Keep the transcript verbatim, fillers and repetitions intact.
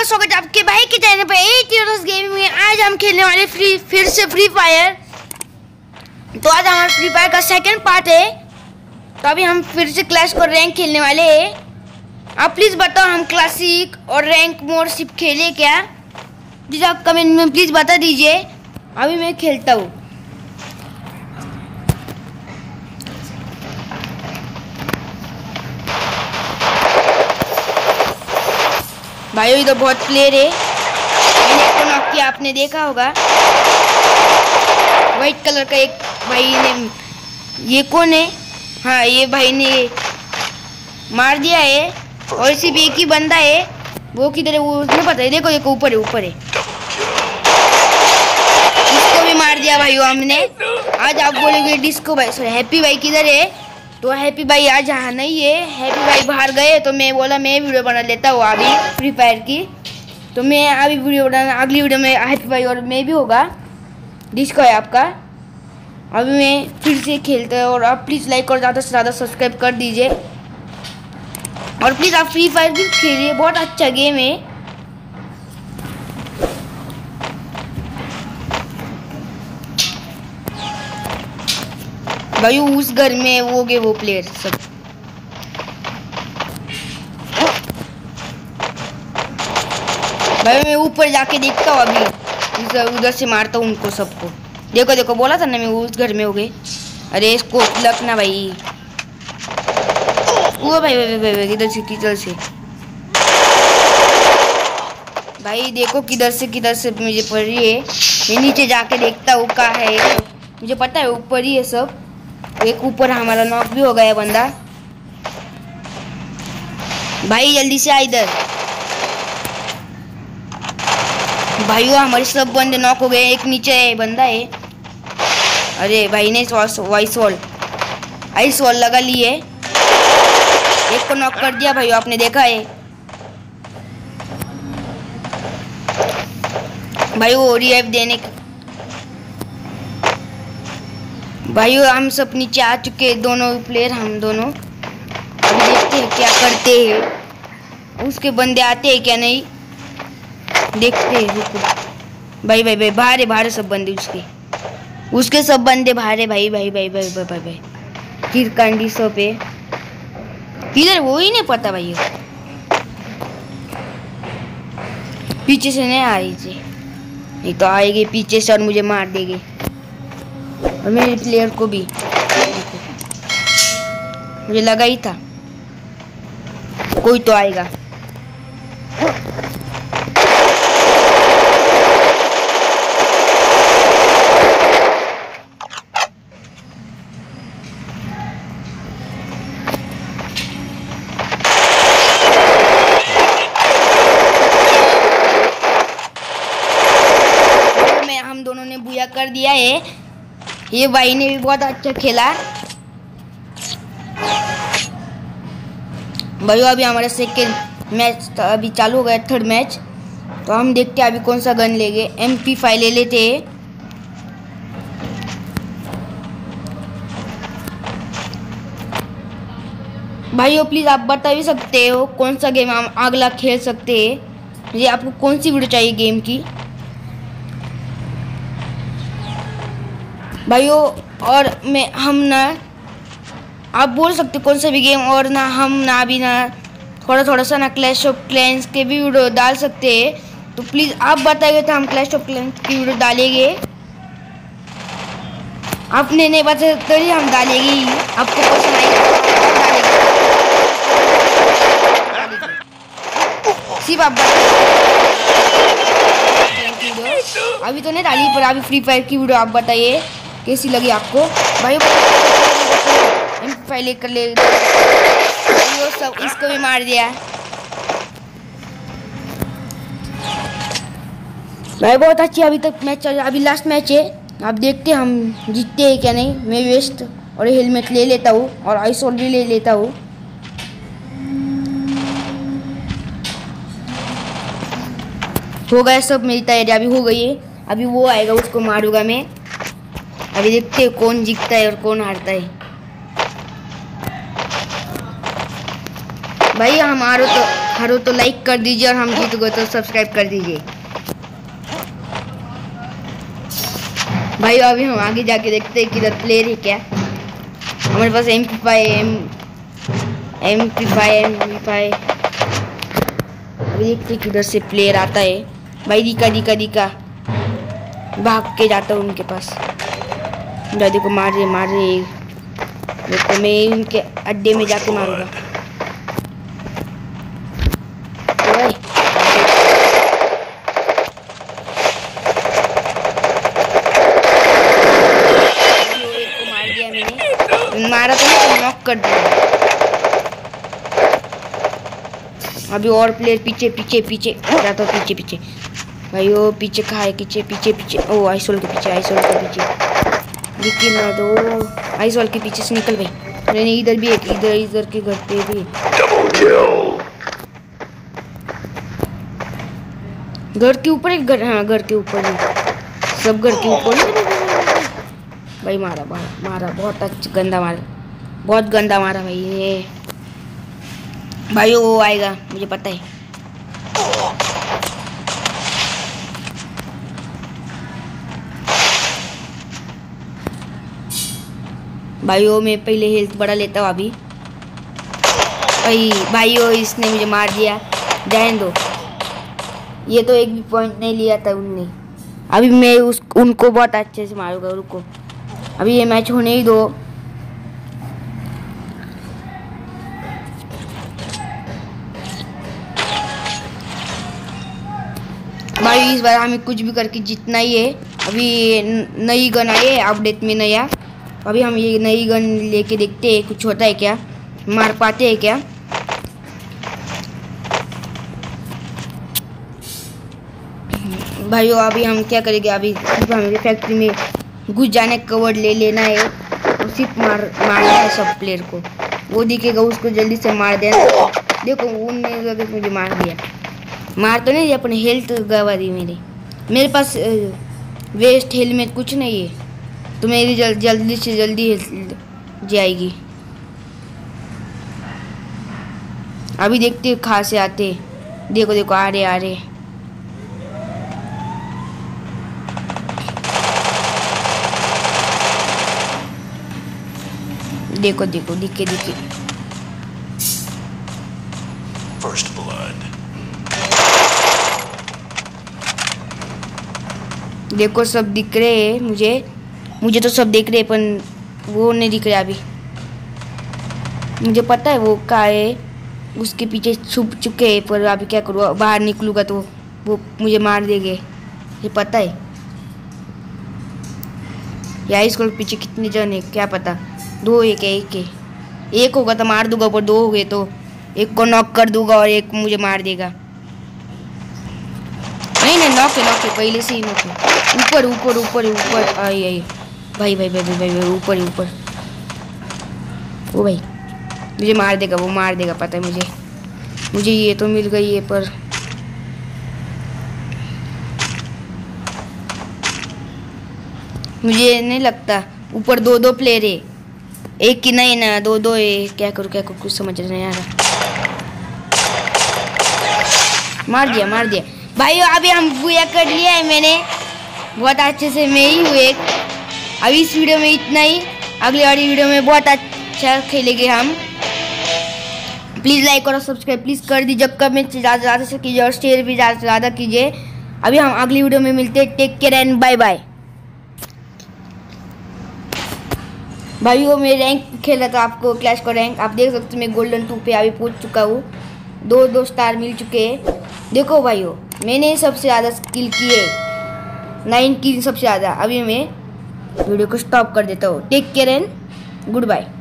आपका स्वागत है आपके भाई के चैनल पे एटीरोस गेमिंग में। आज हम खेलने वाले फ्री फिर से फ्री फायर। तो आज हमारा फ्री फायर का सेकंड पार्ट है। तो अभी हम फिर से क्लैश और रैंक खेलने वाले हैं। आप प्लीज़ बताओ हम क्लासिक और रैंक मोड सिर्फ खेले क्या, प्लीज़ आप कमेंट में प्लीज़ बता दीजिए। अभी मैं खेलता हूँ। भाई ये तो बहुत प्लेयर है, मैंने इसको नॉक किया, आपने देखा होगा। वाइट कलर का एक भाई ने, ये कौन है, हाँ ये भाई ने मार दिया है। और सिर्फ एक ही बंदा है, वो किधर है वो नहीं पता है। देखो ये ऊपर है, ऊपर है, इसको भी मार दिया भाई हमने। आज आप बोलेंगे डिस्को भाई, सॉरी हैप्पी भाई किधर है, तो हैप्पी भाई आज यहाँ नहीं है, हैप्पी भाई बाहर गए। तो मैं बोला मैं वीडियो बना लेता हूँ अभी फ्री फायर की। तो मैं अभी वीडियो बनाना, अगली वीडियो में हैप्पी भाई और मैं भी होगा, डिस्को है आपका। अभी मैं फिर से खेलता हूँ। और आप प्लीज़ लाइक और ज़्यादा से ज़्यादा सब्सक्राइब कर दीजिए। और प्लीज़ आप फ्री फायर भी खेलिए, बहुत अच्छा गेम है। भाई उस घर में वो गए वो प्लेयर सब। भाई मैं ऊपर जाके देखता हूँ अभी, उधर से मारता हूँ उनको सबको। देखो देखो बोला था ना मैं उस घर में हो गए। अरे इसको लग ना भाई, वो भाई भाई भाई किधर से किधर से भाई, देखो किधर से किधर से मुझे पड़ रही है। मैं नीचे जाके देखता हूँ कहाँ है, मुझे पता है ऊपर ही है सब। एक ऊपर हमारा नॉक भी हो गया बंदा। भाई जल्दी से आ इधर। भाई वो हमारे सब बंदे नॉक हो गए, एक नीचे है बंदा है। अरे भाई ने वाइस वॉल आइस वॉल लगा ली है, एक को नॉक कर दिया भाई, आपने देखा है। भाई वो रिवाइव देने के, भाई हम सब नीचे आ चुके हैं दोनों प्लेयर, हम दोनों। अभी देखते हैं क्या करते हैं, उसके बंदे आते हैं क्या नहीं, देखते हैं। रुको भाई भाई भाई बाहर है, बाहर सब बंदे उसके, उसके सब बंदे बाहर है। भाई भाई भाई भाई भाई भाई भाई किरकांडी सब है किधर वो ही नहीं पता। भाई पीछे से नहीं आई थी, नहीं तो आएगी पीछे से और मुझे मार देगी, और मेरे प्लेयर को भी। मुझे लगा ही था कोई तो आएगा। मैं हम दोनों ने बुया कर दिया है। ये भाई ने भी बहुत अच्छा खेला। भाई अभी हमारा सेकेंड मैच अभी चालू हो गया, थर्ड मैच। तो हम देखते हैं अभी कौन सा गन लेंगे, एम पी फाइव ले लेते हैं। भाई वो प्लीज़ आप बता भी सकते हो कौन सा गेम हम अगला खेल सकते हैं, ये आपको कौन सी वीडियो चाहिए गेम की। भाइयों और मैं हम ना, आप बोल सकते कौन सा भी गेम। और ना हम ना भी ना थोड़ा थोड़ा सा ना क्लैश ऑफ क्लैंस के भी वीडियो डाल सकते हैं। तो प्लीज़ आप बताइए तो हम क्लैश ऑफ क्लैंस की वीडियो डालेंगे। आपने नहीं बताया तो ही हम डालेंगे ही, आपको पसंद आएगा सिर्फ आप बताइए। अभी तो नहीं डाली, पर अभी फ्री फायर की वीडियो आप बताइए कैसी लगी आपको। भाई पहले कर ले वो सब, इसको भी मार दिया। भाई बहुत अच्छी अभी तक मैच चल, अभी लास्ट मैच है। आप देखते हैं हम जीतते हैं क्या नहीं। मैं वेस्ट और हेलमेट ले लेता हूँ और आइस और भी ले लेता हूँ। हो गया सब, मेरी तैयारी अभी हो गई है। अभी वो आएगा उसको मारूंगा मैं। अभी देखते हैं कौन जीतता है और कौन हारता है। भाई हम हारो तो हारो तो लाइक कर दीजिए और हम जीत गए तो सब्सक्राइब कर दीजिए भाई। अभी हम आगे जाके देखते हैं किधर प्लेयर है क्या। हमारे पास M P five M M P five M P five अभी देखते किधर से प्लेयर आता है भाई। दिखा दिखा दिखा भाग के जाता हूँ उनके पास। दादी को मार रहे मार रहे तो मैं उनके अड्डे में जाके मारूंगा। मार दिया मैंने, मारा तो नहीं नॉक कर दिया। अभी और प्लेयर पीछे पीछे पीछे जाता हूँ पीछे पीछे भाई। वो पीछे कहाँ है? पीछे पीछे पीछे ओ आइसोल के पीछे आइसोल के पीछे लेकिन ना दो। आइसोल के पीछे से निकल भाई। मैंने इधर भी एक इधर इधर के घर पे भी घर के ऊपर एक घर। हाँ घर के ऊपर ही सब घर के ऊपर भाई। मारा मारा मारा बहुत अच्छा गंदा मारा, बहुत गंदा मारा भाई। ये भाई वो आएगा मुझे पता है। भाइयों मैं पहले हेल्थ बढ़ा लेता हूँ अभी भाई। भाइयों इसने मुझे मार दिया, जाने दो। ये तो एक भी पॉइंट नहीं लिया था उनने। अभी मैं उस उनको बहुत अच्छे से मारूंगा। रुको अभी ये मैच होने ही दो। भाई इस बार हमें कुछ भी करके जीतना ही है। अभी नई गन आई है अपडेट में नया। अभी हम ये नई गन लेके देखते हैं कुछ होता है क्या, मार पाते हैं क्या। भाइयों अभी हम क्या करेंगे? अभी हमें फैक्ट्री में घुस जाने कवर ले लेना है और सिर्फ मार मारना है सब प्लेयर को। वो दिखेगा उसको जल्दी से मार देना। देखो उनने मुझे मार दिया। मार तो नहीं दिया अपने हेल्थ गवा दी मेरी। मेरे पास वेस्ट हेलमेट कुछ नहीं है तो मेरी जल, जल्दी से जल्दी जाएगी। अभी देखते कहाँ से आते। देखो देखो आ रहे आ रहे। देखो देखो दिखे दिखे फर्स्ट ब्लड। देखो सब दिख रहे हैं मुझे। मुझे तो सब देख रहे पर वो नहीं दिख रहा। अभी मुझे पता है वो कहाँ है, उसके पीछे छुप चुके हैं। पर अभी क्या करूँ, बाहर निकलूँगा तो वो मुझे मार देंगे, ये पता है। या इसको पीछे कितने जन है क्या पता। दो एक है, एक है, एक होगा तो मार दूंगा। पर दो हो गए तो एक को नॉक कर दूंगा और एक मुझे मार देगा। नहीं नहीं नॉक है नॉक है, पहले से ही नॉक है। ऊपर ऊपर ऊपर ऊपर आई आई भाई भाई भाई भाई भाई ऊपर ऊपर। वो भाई मुझे मार देगा, वो मार देगा पता है मुझे। मुझे ये तो मिल गई है पर मुझे नहीं लगता। ऊपर दो दो प्लेयर है, एक ही नहीं ना दो दो है। क्या करूँ क्या करूँ कुछ समझ नहीं आ रहा। मार दिया मार दिया भाई। अभी हम बुआ कर लिया है मैंने बहुत अच्छे से। मैं ही हुए। अभी इस वीडियो में इतना ही। अगली वाली वीडियो में बहुत अच्छा खेलेंगे हम। प्लीज़ लाइक और सब्सक्राइब प्लीज़ कर दीजिए। कमेंट ज़्यादा से ज़्यादा से कीजिए और शेयर भी ज़्यादा से ज़्यादा कीजिए। अभी हम अगली वीडियो में मिलते हैं। Take care and bye bye. भाई वो मैं रैंक खेला था आपको क्लैश का रैंक आप देख सकते हो। मैं गोल्डन टू पे अभी पहुँच चुका हूँ। दो दो स्टार मिल चुके हैं। देखो भाई वो मैंने सबसे ज़्यादा स्किल किए नाइन की सबसे ज़्यादा। अभी मैं वीडियो को स्टॉप कर देता हूँ। Take care and good bye.